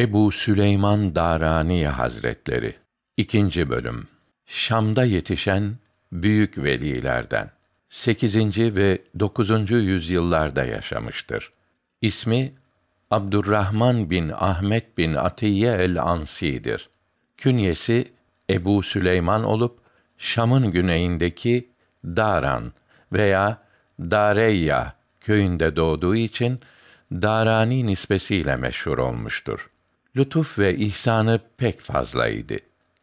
Ebu Süleyman Darani Hazretleri. 2. bölüm. Şam'da yetişen büyük velilerden. 8. ve 9. yüzyıllarda yaşamıştır. İsmi Abdurrahman bin Ahmet bin Atiyye el-Ansi'dir. Künyesi Ebu Süleyman olup Şam'ın güneyindeki Daran veya Dareyya köyünde doğduğu için Darani nisbesiyle meşhur olmuştur. Lütuf ve ihsanı pek fazlaydı.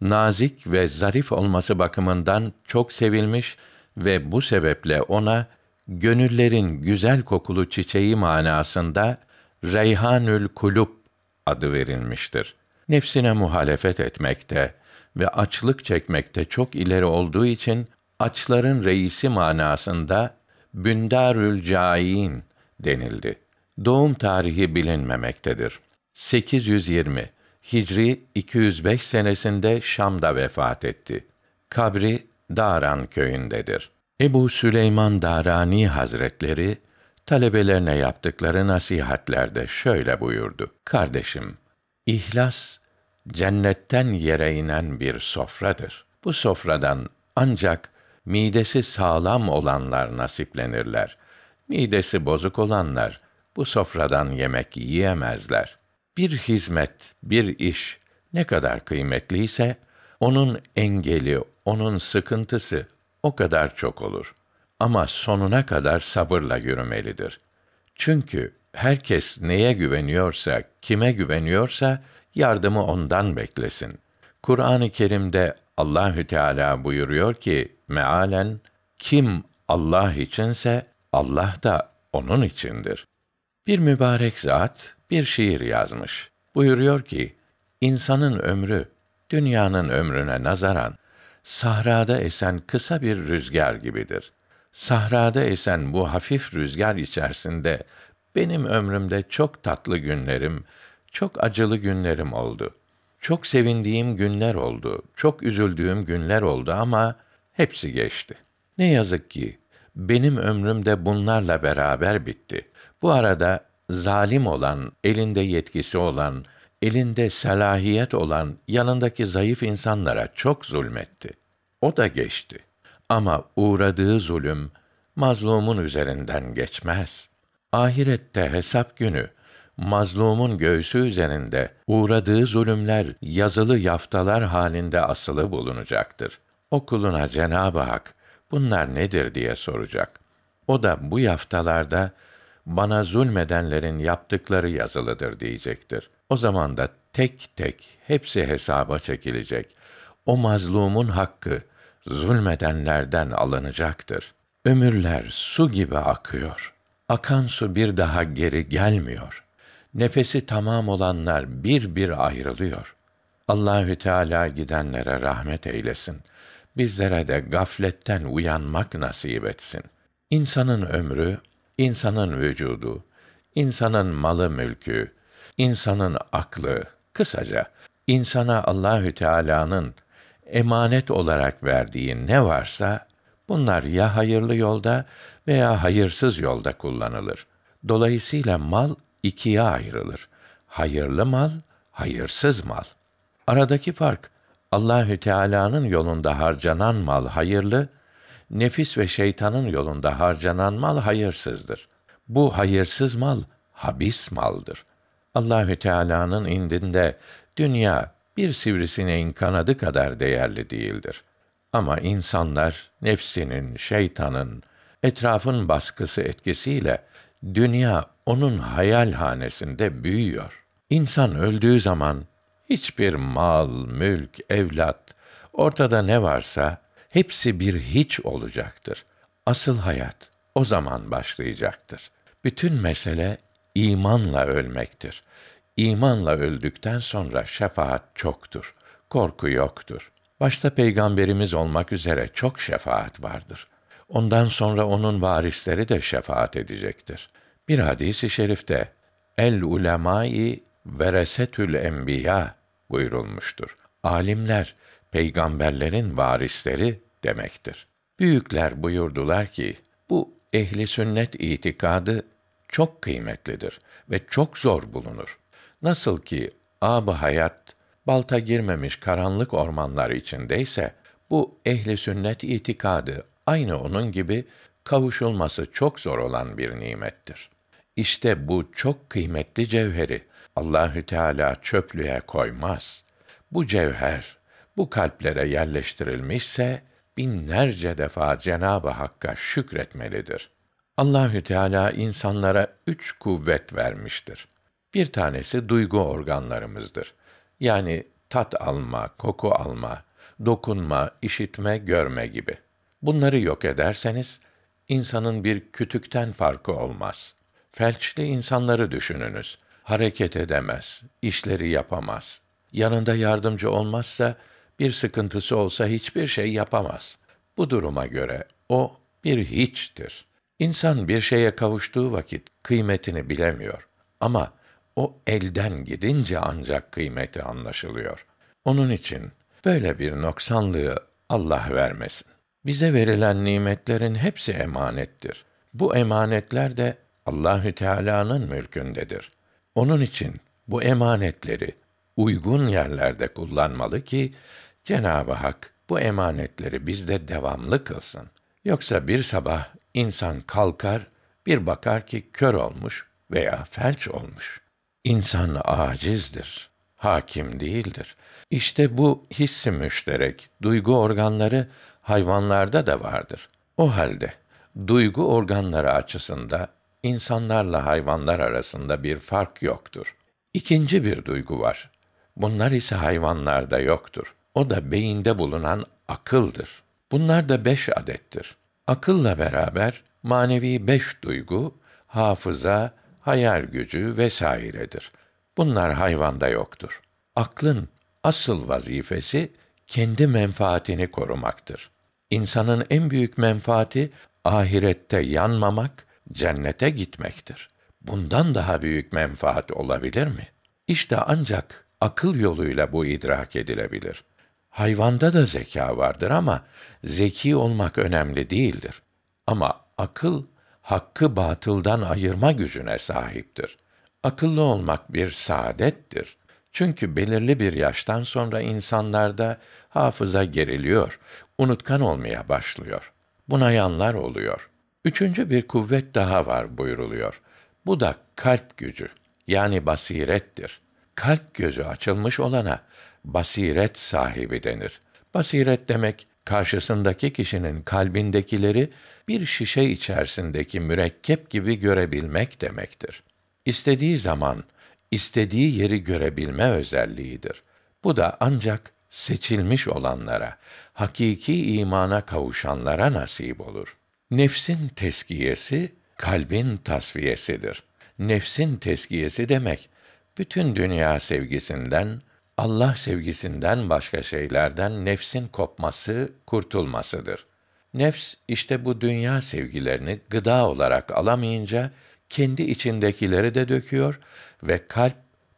Nazik ve zarif olması bakımından çok sevilmiş ve bu sebeple ona gönüllerin güzel kokulu çiçeği manasında Reyhanül Kulub adı verilmiştir. Nefsine muhalefet etmekte ve açlık çekmekte çok ileri olduğu için açların reisi manasında Bündarül Cain denildi. Doğum tarihi bilinmemektedir. 820 Hicri 205 senesinde Şam'da vefat etti. Kabri Daran köyündedir. Ebu Süleyman Darani Hazretleri talebelerine yaptıkları nasihatlerde şöyle buyurdu: Kardeşim, ihlas cennetten yere inen bir sofradır. Bu sofradan ancak midesi sağlam olanlar nasiplenirler. Midesi bozuk olanlar bu sofradan yemek yiyemezler. Bir hizmet, bir iş ne kadar kıymetliyse, onun engeli, onun sıkıntısı o kadar çok olur. Ama sonuna kadar sabırla yürümelidir. Çünkü herkes neye güveniyorsa, kime güveniyorsa yardımı ondan beklesin. Kur'an-ı Kerim'de Allah-u Teâlâ buyuruyor ki mealen, kim Allah içinse Allah da onun içindir. Bir mübarek zat bir şiir yazmış. Buyuruyor ki, insanın ömrü dünyanın ömrüne nazaran sahrada esen kısa bir rüzgar gibidir. Sahrada esen bu hafif rüzgar içerisinde benim ömrümde çok tatlı günlerim, çok acılı günlerim oldu. Çok sevindiğim günler oldu, çok üzüldüğüm günler oldu ama hepsi geçti. Ne yazık ki benim ömrüm de bunlarla beraber bitti. Bu arada zalim olan, elinde yetkisi olan, elinde selahiyet olan yanındaki zayıf insanlara çok zulmetti. O da geçti. Ama uğradığı zulüm mazlumun üzerinden geçmez. Ahirette hesap günü mazlumun göğsü üzerinde uğradığı zulümler yazılı yaftalar halinde asılı bulunacaktır. O kuluna Cenab-ı Hak bunlar nedir diye soracak. O da bu yaftalarda bana zulmedenlerin yaptıkları yazılıdır diyecektir. O zaman da tek tek hepsi hesaba çekilecek. O mazlumun hakkı zulmedenlerden alınacaktır. Ömürler su gibi akıyor. Akan su bir daha geri gelmiyor. Nefesi tamam olanlar bir bir ayrılıyor. Allahü Teâlâ gidenlere rahmet eylesin. Bizlere de gafletten uyanmak nasip etsin. İnsanın ömrü, insanın vücudu, insanın malı mülkü, insanın aklı, kısaca insana Allahü Teâlâ'nın emanet olarak verdiği ne varsa bunlar ya hayırlı yolda veya hayırsız yolda kullanılır. Dolayısıyla mal ikiye ayrılır. Hayırlı mal, hayırsız mal. Aradaki fark, Allahü Teâlâ'nın yolunda harcanan mal hayırlı, nefis ve şeytanın yolunda harcanan mal hayırsızdır. Bu hayırsız mal habis maldır. Allahü Teâlâ'nın indinde dünya bir sivrisineğin kanadı kadar değerli değildir. Ama insanlar nefsinin, şeytanın, etrafın baskısı etkisiyle dünya onun hayalhanesinde büyüyor. İnsan öldüğü zaman hiçbir mal, mülk, evlat, ortada ne varsa hepsi bir hiç olacaktır. Asıl hayat o zaman başlayacaktır. Bütün mesele imanla ölmektir. İmanla öldükten sonra şefaat çoktur, korku yoktur. Başta Peygamberimiz olmak üzere çok şefaat vardır. Ondan sonra onun varisleri de şefaat edecektir. Bir hadis-i şerifte, el ulemâi veresetül enbiya buyurulmuştur. Alimler, peygamberlerin varisleri demektir. Büyükler buyurdular ki, bu ehli sünnet itikadı çok kıymetlidir ve çok zor bulunur. Nasıl ki âb-ı hayat, balta girmemiş karanlık ormanlar içindeyse, bu ehl-i sünnet itikadı aynı onun gibi kavuşulması çok zor olan bir nimettir. İşte bu çok kıymetli cevheri Allah-u Teâlâ çöplüğe koymaz. Bu cevher, bu kalplere yerleştirilmişse, binlerce defa Cenab-ı Hakk'a şükretmelidir. Allah-u Teâlâ insanlara 3 kuvvet vermiştir. Bir tanesi duygu organlarımızdır. Yani tat alma, koku alma, dokunma, işitme, görme gibi. Bunları yok ederseniz, insanın bir kütükten farkı olmaz. Felçli insanları düşününüz. Hareket edemez, işleri yapamaz. Yanında yardımcı olmazsa, bir sıkıntısı olsa hiçbir şey yapamaz. Bu duruma göre o bir hiçtir. İnsan bir şeye kavuştuğu vakit kıymetini bilemiyor. Ama o elden gidince ancak kıymeti anlaşılıyor. Onun için böyle bir noksanlığı Allah vermesin. Bize verilen nimetlerin hepsi emanettir. Bu emanetler de Allahü Teâlâ'nın mülkündedir. Onun için bu emanetleri uygun yerlerde kullanmalı ki Cenab-ı Hak bu emanetleri bizde devamlı kılsın. Yoksa bir sabah insan kalkar, bir bakar ki kör olmuş veya felç olmuş. İnsan acizdir, hakim değildir. İşte bu hissi müşterek, duygu organları hayvanlarda da vardır. O halde duygu organları açısında insanlarla hayvanlar arasında bir fark yoktur. İkinci bir duygu var. Bunlar ise hayvanlarda yoktur. O da beyinde bulunan akıldır. Bunlar da 5 adettir. Akılla beraber manevi 5 duygu, hafıza, hayal gücü vesairedir. Bunlar hayvanda yoktur. Aklın asıl vazifesi kendi menfaatini korumaktır. İnsanın en büyük menfaati ahirette yanmamak, cennete gitmektir. Bundan daha büyük menfaat olabilir mi? İşte ancak akıl yoluyla bu idrak edilebilir. Hayvanda da zeka vardır ama zeki olmak önemli değildir. Ama akıl, hakkı batıldan ayırma gücüne sahiptir. Akıllı olmak bir saadettir. Çünkü belirli bir yaştan sonra insanlarda hafıza geriliyor, unutkan olmaya başlıyor. Bunayanlar oluyor. 3. bir kuvvet daha var buyruluyor. Bu da kalp gücü, yani basirettir. Kalp gözü açılmış olana basiret sahibi denir. Basiret demek, karşısındaki kişinin kalbindekileri bir şişe içerisindeki mürekkep gibi görebilmek demektir. İstediği zaman, istediği yeri görebilme özelliğidir. Bu da ancak seçilmiş olanlara, hakiki imana kavuşanlara nasip olur. Nefsin tezkiyesi, kalbin tasfiyesidir. Nefsin tezkiyesi demek, bütün dünya sevgisinden, Allah sevgisinden başka şeylerden nefsin kopması, kurtulmasıdır. Nefs, işte bu dünya sevgilerini gıda olarak alamayınca, kendi içindekileri de döküyor ve kalp,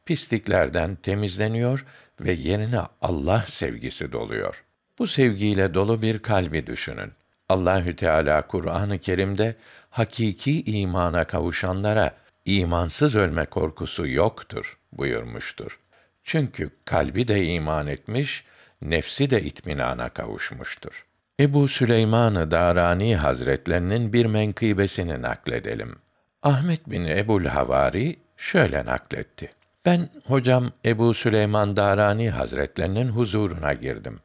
pisliklerden temizleniyor ve yerine Allah sevgisi doluyor. Bu sevgiyle dolu bir kalbi düşünün. Allahü Teâlâ Kur'an-ı Kerim'de hakiki imana kavuşanlara imansız ölme korkusu yoktur buyurmuştur. Çünkü kalbi de iman etmiş, nefsi de itminana kavuşmuştur. Ebu Süleyman Darani Hazretlerinin bir menkıbesini nakledelim. Ahmet bin Ebu'l-Havâri şöyle nakletti. Ben hocam Ebu Süleyman Darani Hazretlerinin huzuruna girdim.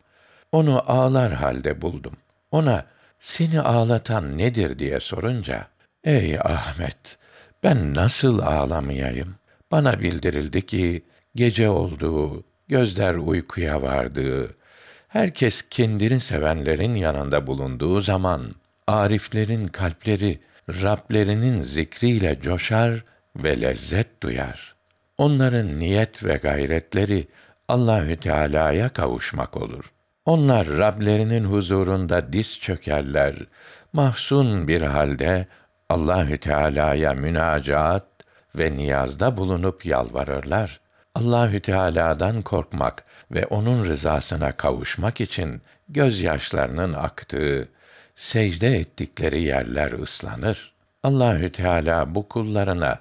Onu ağlar halde buldum. Ona seni ağlatan nedir diye sorunca, ey Ahmet, ben nasıl ağlamayayım? Bana bildirildi ki, gece olduğu, gözler uykuya vardığı, herkes kendini sevenlerin yanında bulunduğu zaman, ariflerin kalpleri, Rablerinin zikriyle coşar ve lezzet duyar. Onların niyet ve gayretleri Allahü Teâlâ'ya kavuşmak olur. Onlar Rablerinin huzurunda diz çökerler, mahzun bir halde Allahü Teâlâ'ya münacaat ve niyazda bulunup yalvarırlar. Allahü Teâlâ'dan korkmak ve onun rızasına kavuşmak için gözyaşlarının aktığı, secde ettikleri yerler ıslanır. Allahü Teâlâ bu kullarına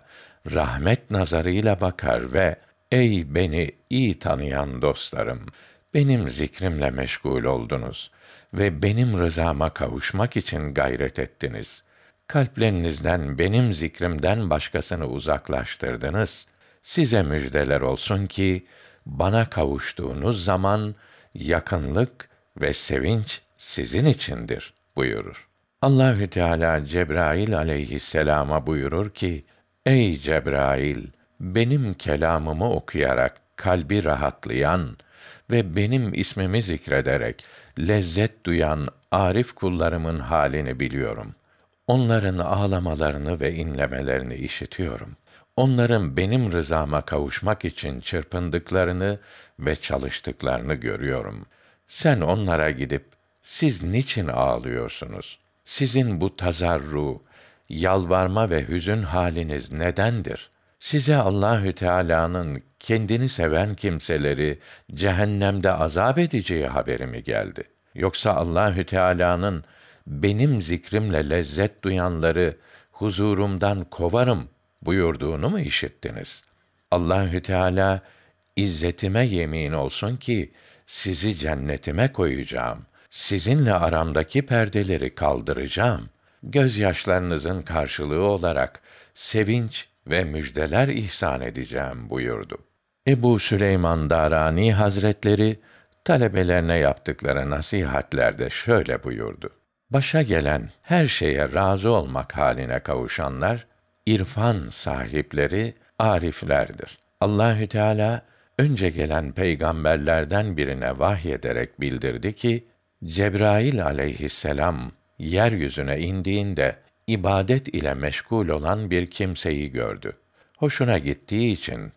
rahmet nazarıyla bakar ve Ey beni iyi tanıyan dostlarım! Benim zikrimle meşgul oldunuz ve benim rızama kavuşmak için gayret ettiniz. Kalplerinizden benim zikrimden başkasını uzaklaştırdınız. Size müjdeler olsun ki, bana kavuştuğunuz zaman, yakınlık ve sevinç sizin içindir, buyurur. Allah-u Teâlâ Cebrail aleyhisselama buyurur ki, ey Cebrail! Benim kelamımı okuyarak kalbi rahatlayan ve benim ismimi zikrederek lezzet duyan arif kullarımın halini biliyorum. Onların ağlamalarını ve inlemelerini işitiyorum. Onların benim rızama kavuşmak için çırpındıklarını ve çalıştıklarını görüyorum. Sen onlara gidip, siz niçin ağlıyorsunuz? Sizin bu tazarru, yalvarma ve hüzün haliniz nedendir? Size Allahü Teâlâ'nın kendini seven kimseleri cehennemde azap edeceği haberi mi geldi? Yoksa Allahü Teâlâ'nın benim zikrimle lezzet duyanları huzurumdan kovarım buyurduğunu mu işittiniz? Allahü Teâlâ izzetime yemin olsun ki sizi cennetime koyacağım. Sizinle aramdaki perdeleri kaldıracağım. Gözyaşlarınızın karşılığı olarak sevinç ve müjdeler ihsan edeceğim buyurdu. Ebu Süleyman Darani Hazretleri talebelerine yaptıkları nasihatlerde şöyle buyurdu: başa gelen her şeye razı olmak haline kavuşanlar irfan sahipleri ariflerdir. Allahü Teâlâ önce gelen peygamberlerden birine vahyederek bildirdi ki Cebrail aleyhisselam yeryüzüne indiğinde İbadet ile meşgul olan bir kimseyi gördü. Hoşuna gittiği için,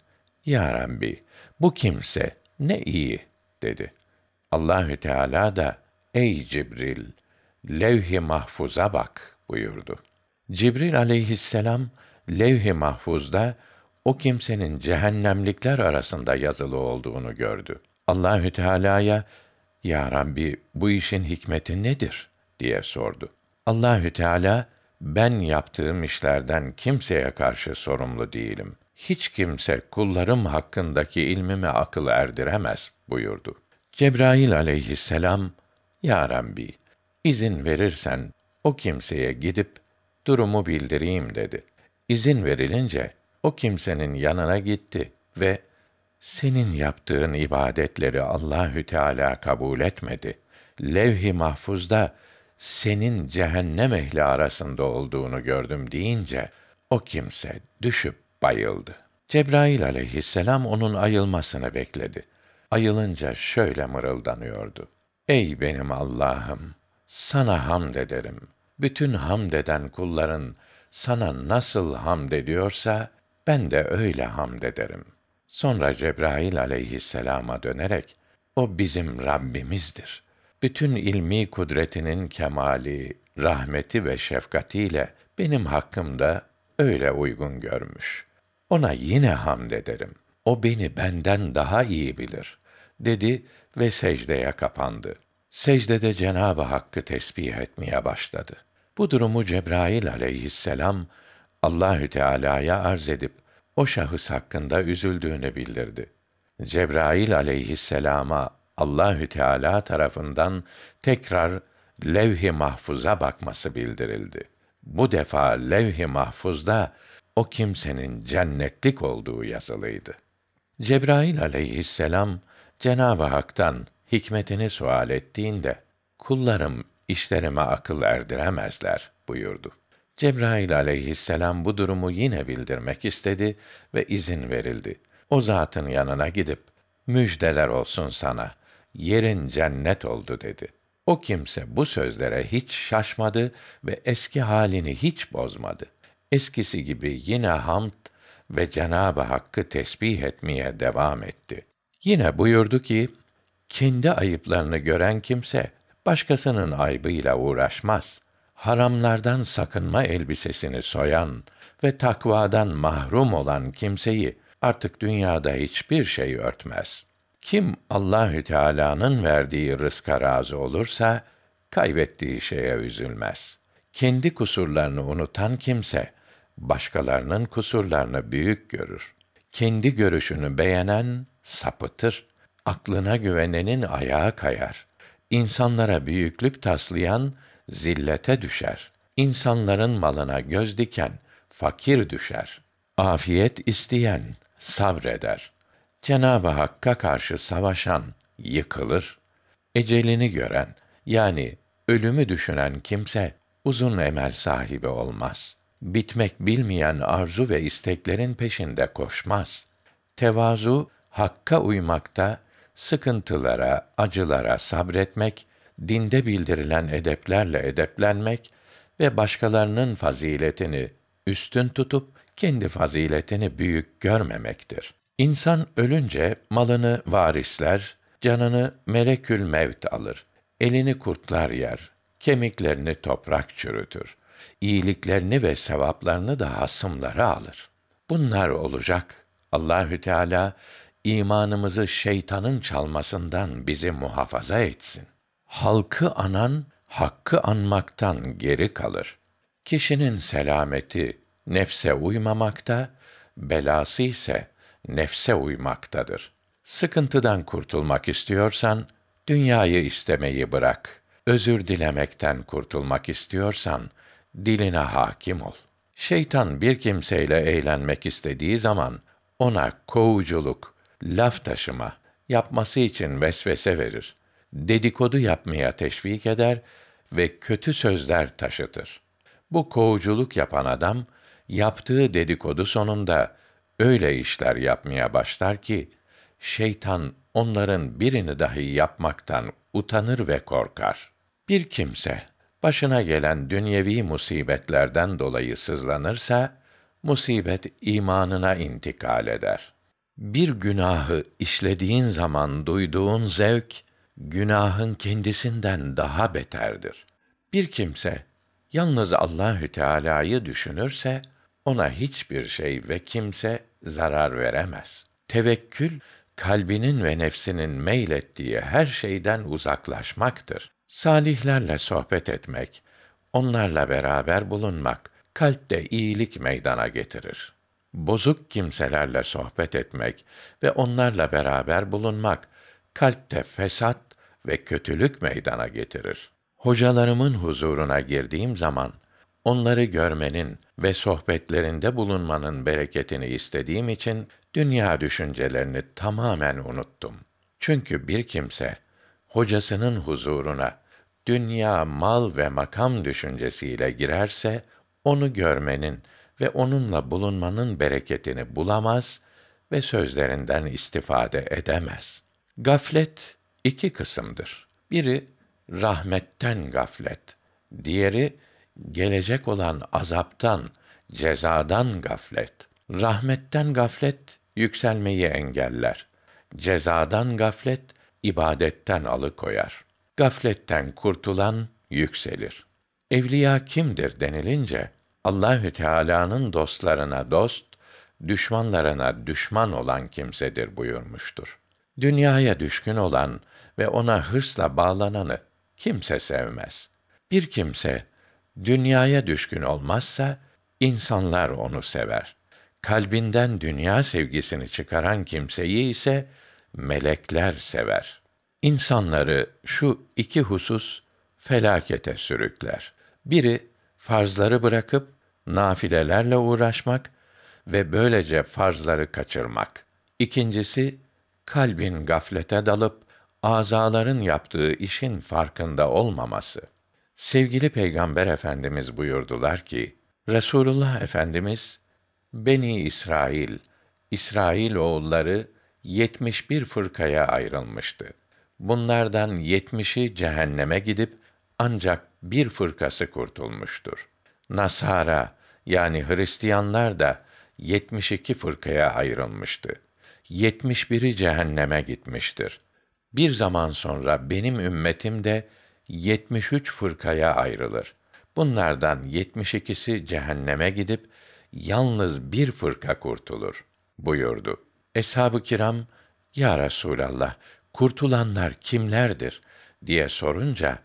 "Ya Rabbi, bu kimse ne iyi," dedi. Allahü Teâlâ da, "Ey Cibril, Levh-i Mahfuz'a bak," buyurdu. Cibril aleyhisselam, Levh-i Mahfuz'da, o kimsenin cehennemlikler arasında yazılı olduğunu gördü. Allahü Teâlâ'ya, "Ya Rabbi, bu işin hikmeti nedir?" diye sordu. Allahü Teâlâ, ben yaptığım işlerden kimseye karşı sorumlu değilim. Hiç kimse kullarım hakkındaki ilmime akıl erdiremez, buyurdu. Cebrail aleyhisselam, Ya Rabbi, izin verirsen o kimseye gidip durumu bildireyim dedi. İzin verilince o kimsenin yanına gitti ve senin yaptığın ibadetleri Allahü Teâlâ kabul etmedi. Levh-i Mahfuz'da senin cehennem ehli arasında olduğunu gördüm deyince, o kimse düşüp bayıldı. Cebrail aleyhisselam onun ayılmasını bekledi. Ayılınca şöyle mırıldanıyordu: Ey benim Allah'ım! Sana hamd ederim. Bütün hamd eden kulların sana nasıl hamd ediyorsa, ben de öyle hamd ederim. Sonra Cebrail aleyhisselama dönerek, o bizim Rabbimizdir. Bütün ilmi kudretinin kemali, rahmeti ve şefkatiyle benim hakkımda öyle uygun görmüş. Ona yine hamd ederim. O beni benden daha iyi bilir, dedi ve secdeye kapandı. Secdede Cenab-ı Hakk'ı tesbih etmeye başladı. Bu durumu Cebrail aleyhisselam, Allahü Teâlâ'ya arz edip, o şahıs hakkında üzüldüğünü bildirdi. Cebrail aleyhisselama, Allahü Teâlâ tarafından tekrar Levh-i Mahfuz'a bakması bildirildi. Bu defa Levh-i Mahfuz'da o kimsenin cennetlik olduğu yazılıydı. Cebrail aleyhisselam Cenab-ı Hak'tan hikmetini sual ettiğinde, kullarım işlerime akıl erdiremezler buyurdu. Cebrail aleyhisselam bu durumu yine bildirmek istedi ve izin verildi. O zatın yanına gidip, müjdeler olsun sana, yerin cennet oldu dedi. O kimse bu sözlere hiç şaşmadı ve eski halini hiç bozmadı. Eskisi gibi yine hamd ve Cenab-ı Hakk'ı tesbih etmeye devam etti. Yine buyurdu ki, kendi ayıplarını gören kimse, başkasının aybıyla uğraşmaz. Haramlardan sakınma elbisesini soyan ve takvadan mahrum olan kimseyi, artık dünyada hiçbir şey örtmez. Kim Allahü Teâlâ'nın verdiği rızka razı olursa kaybettiği şeye üzülmez. Kendi kusurlarını unutan kimse başkalarının kusurlarını büyük görür. kendi görüşünü beğenen sapıtır, aklına güvenenin ayağı kayar. İnsanlara büyüklük taslayan zillete düşer. İnsanların malına göz diken fakir düşer. Afiyet isteyen sabreder. Cenab-ı Hakk'a karşı savaşan yıkılır. Ecelini gören, yani ölümü düşünen kimse uzun emel sahibi olmaz. Bitmek bilmeyen arzu ve isteklerin peşinde koşmaz. Tevazu, Hakk'a uymakta, sıkıntılara, acılara sabretmek, dinde bildirilen edeplerle edeplenmek ve başkalarının faziletini üstün tutup, kendi faziletini büyük görmemektir. İnsan ölünce malını varisler, canını melekül mevt alır. Elini kurtlar yer, kemiklerini toprak çürütür. İyiliklerini ve sevaplarını da hasımlara alır. Bunlar olacak. Allah-u Teâlâ imanımızı şeytanın çalmasından bizi muhafaza etsin. Halkı anan, Hakk'ı anmaktan geri kalır. Kişinin selameti nefse uymamakta, belası ise nefse uymaktadır. Sıkıntıdan kurtulmak istiyorsan, dünyayı istemeyi bırak. Özür dilemekten kurtulmak istiyorsan, diline hakim ol. Şeytan bir kimseyle eğlenmek istediği zaman, ona kovuculuk, laf taşıma, yapması için vesvese verir. Dedikodu yapmaya teşvik eder ve kötü sözler taşıtır. Bu kovuculuk yapan adam, yaptığı dedikodu sonunda öyle işler yapmaya başlar ki, şeytan onların birini dahi yapmaktan utanır ve korkar. Bir kimse, başına gelen dünyevi musibetlerden dolayı sızlanırsa, musibet imanına intikal eder. Bir günahı işlediğin zaman duyduğun zevk, günahın kendisinden daha beterdir. Bir kimse, yalnız Allah-u Teâlâ'yı düşünürse, ona hiçbir şey ve kimse zarar veremez. Tevekkül, kalbinin ve nefsinin meylettiği her şeyden uzaklaşmaktır. Salihlerle sohbet etmek, onlarla beraber bulunmak, kalpte iyilik meydana getirir. Bozuk kimselerle sohbet etmek ve onlarla beraber bulunmak, kalpte fesat ve kötülük meydana getirir. Hocalarımın huzuruna girdiğim zaman, onları görmenin ve sohbetlerinde bulunmanın bereketini istediğim için, dünya düşüncelerini tamamen unuttum. Çünkü bir kimse, hocasının huzuruna, dünya, mal ve makam düşüncesiyle girerse, onu görmenin ve onunla bulunmanın bereketini bulamaz ve sözlerinden istifade edemez. Gaflet iki kısımdır. Biri, rahmetten gaflet. Diğeri, gelecek olan azaptan, cezadan gaflet. Rahmetten gaflet, yükselmeyi engeller. Cezadan gaflet, ibadetten alıkoyar. Gafletten kurtulan, yükselir. Evliya kimdir denilince, Allah-u Teâlâ'nın dostlarına dost, düşmanlarına düşman olan kimsedir buyurmuştur. Dünyaya düşkün olan ve ona hırsla bağlananı kimse sevmez. Bir kimse, dünyaya düşkün olmazsa, insanlar onu sever. Kalbinden dünya sevgisini çıkaran kimseyi ise, melekler sever. İnsanları şu iki husus, felakete sürükler. Biri, farzları bırakıp, nafilelerle uğraşmak ve böylece farzları kaçırmak. İkincisi, kalbin gaflete dalıp, azaların yaptığı işin farkında olmaması. Sevgili Peygamber Efendimiz buyurdular ki, Resulullah Efendimiz, Beni İsrail, İsrail oğulları 71 fırkaya ayrılmıştı. Bunlardan 70'i cehenneme gidip, ancak bir fırkası kurtulmuştur. Nasara, yani Hristiyanlar da 72 fırkaya ayrılmıştı. 71'i cehenneme gitmiştir. Bir zaman sonra benim ümmetim de 73 fırkaya ayrılır. Bunlardan 72'si cehenneme gidip, yalnız bir fırka kurtulur, buyurdu. Eshâb-ı kirâm, ya Resûlallah, kurtulanlar kimlerdir, diye sorunca,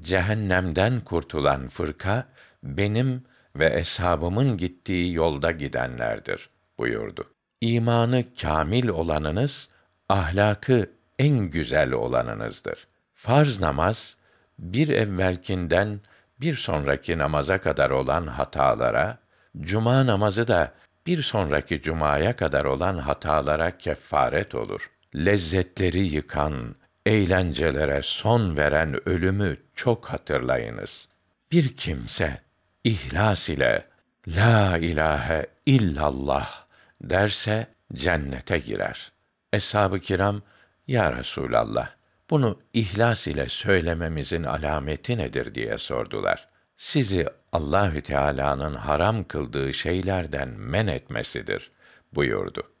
cehennemden kurtulan fırka, benim ve eshabımın gittiği yolda gidenlerdir, buyurdu. İmanı kâmil olanınız, ahlakı en güzel olanınızdır. Farz namaz, bir evvelkinden bir sonraki namaza kadar olan hatalara, cuma namazı da bir sonraki cumaya kadar olan hatalara keffâret olur. Lezzetleri yıkan, eğlencelere son veren ölümü çok hatırlayınız. Bir kimse ihlas ile la ilahe illallah derse cennete girer. Eshâb-ı kirâm, ya Resûlallah, bunu ihlas ile söylememizin alameti nedir diye sordular. Sizi Allah-u Teâlâ'nın haram kıldığı şeylerden men etmesidir buyurdu.